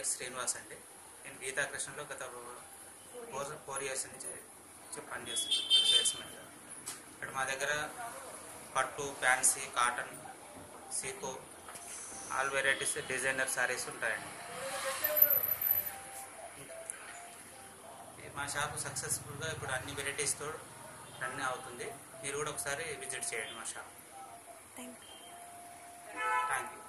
పేరు శ్రీనివాస్ అండి. నేను గీతాకృష్ణలో గత 4 years నుంచి పనిచేస్తున్నాను సేల్స్మెన్గా. ఇక్కడ మా దగ్గర పట్టు, ఫ్యాన్సీ, కాటన్, సీకో ఆల్ వెరైటీస్ డిజైనర్ శారీస్ ఉంటాయండి. మా షాప్ సక్సెస్ఫుల్గా ఇప్పుడు అన్ని వెరైటీస్తో రన్ అవుతుంది. మీరు కూడా ఒకసారి విజిట్ చేయండి మా షాప్. Thank you.